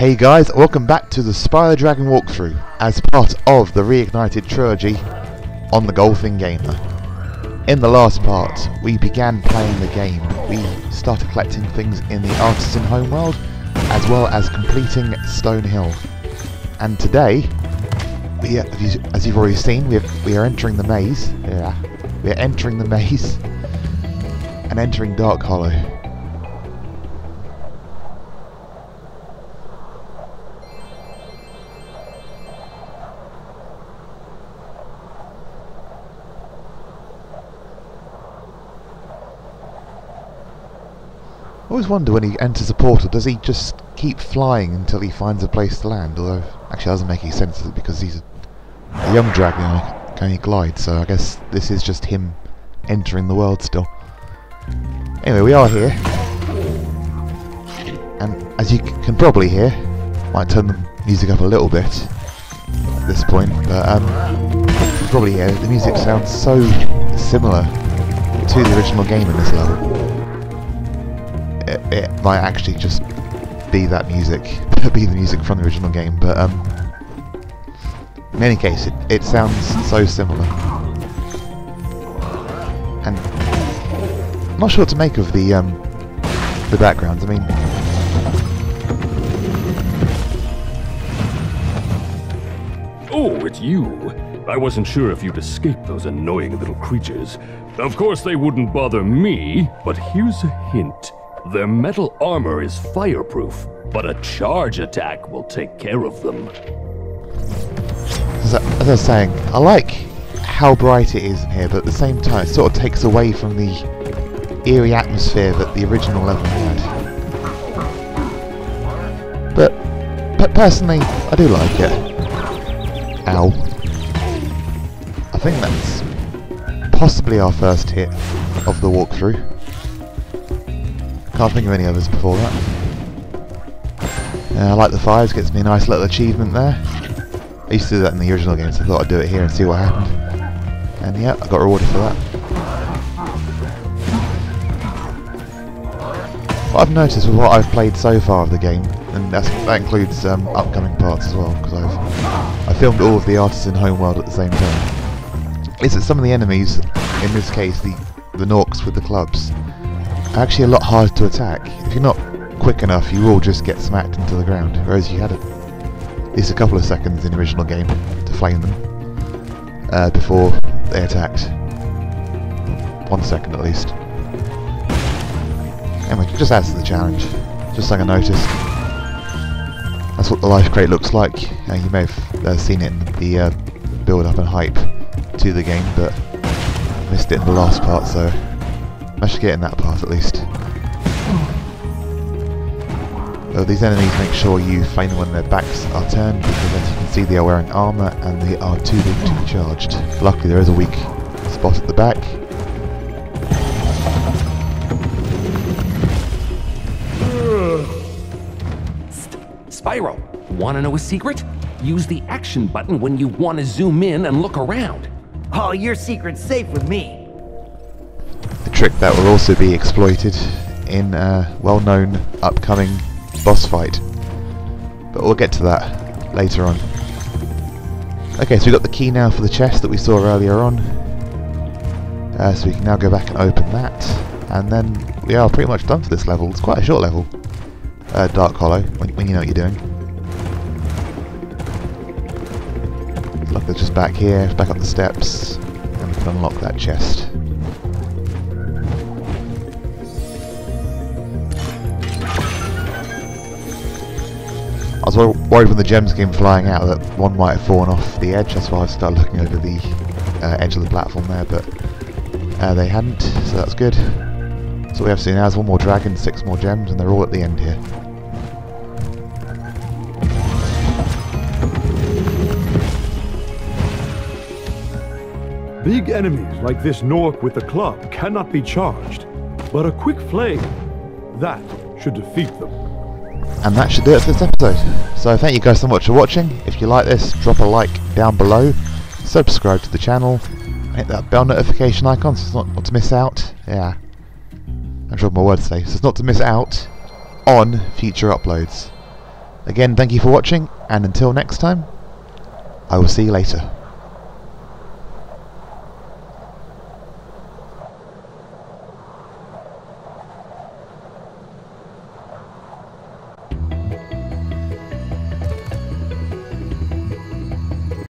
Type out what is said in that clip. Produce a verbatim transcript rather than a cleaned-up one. Hey guys, welcome back to the Spyro Dragon walkthrough as part of the Reignited trilogy on the Golfing Gamer. In the last part, we began playing the game. We started collecting things in the Artisan Homeworld as well as completing Stonehill. And today, we, as you've already seen, we, have, we are entering the maze. Yeah, we are entering the maze and entering Dark Hollow. I always wonder when he enters a portal, does he just keep flying until he finds a place to land? Although, actually, that doesn't make any sense because he's a young dragon and can only glide, so I guess this is just him entering the world still. Anyway, we are here. And as you can probably hear, might turn the music up a little bit at this point, but um, you can probably hear the music sounds so similar to the original game in this level. It might actually just be that music, be the music from the original game, but um, in any case, it, it sounds so similar. And I'm not sure what to make of the um, the backgrounds. I mean, oh, it's you! I wasn't sure if you'd escape those annoying little creatures. Of course, they wouldn't bother me, but here's a hint. Their metal armor is fireproof, but a charge attack will take care of them. As I, as I was saying, I like how bright it is in here, but at the same time, it sort of takes away from the eerie atmosphere that the original level had. But, but personally, I do like it. Ow. I think that's possibly our first hit of the walkthrough. I can't think of any others before that. Uh, I like the fires, gets me a nice little achievement there. I used to do that in the original game, so I thought I'd do it here and see what happened. And yeah, I got rewarded for that. What I've noticed with what I've played so far of the game, and that's, that includes um, upcoming parts as well, because I've I filmed all of the Artisan Homeworld at the same time, is that some of the enemies, in this case the, the Norks with the clubs, are actually a lot harder to attack. If you're not quick enough, you will just get smacked into the ground, whereas you had a, at least a couple of seconds in the original game to flame them uh, before they attacked. One second at least. Anyway, just adds to the challenge, just like I noticed. That's what the life crate looks like. Uh, you may have uh, seen it in the uh, build-up and hype to the game, but missed it in the last part, so I should get in that part at least. So these enemies, make sure you flame them when their backs are turned, because as you can see they are wearing armour and they are too big to be charged. Luckily there is a weak spot at the back. Spyro, wanna know a secret? Use the action button when you wanna zoom in and look around. Oh, your secret's safe with me. Trick that will also be exploited in a well-known upcoming boss fight, but we'll get to that later on. Okay, so we got the key now for the chest that we saw earlier on, uh, so we can now go back and open that, and then we are pretty much done for this level. It's quite a short level, uh, Dark Hollow, when, when you know what you're doing. Look, they're just back here, back up the steps, and we can unlock that chest. I was worried when the gems came flying out that one might have fallen off the edge, that's why I started looking over the uh, edge of the platform there, but uh, they hadn't, so that's good. So we have seen now is one more dragon, six more gems, and they're all at the end here. Big enemies like this Nork with the club cannot be charged, but a quick flame, that should defeat them. And that should do it for this episode. So thank you guys so much for watching. If you like this, drop a like down below, subscribe to the channel, and hit that bell notification icon so it's not, not to miss out. Yeah, I dropped my word today, so it's not to miss out on future uploads. Again, thank you for watching, and until next time, I will see you later.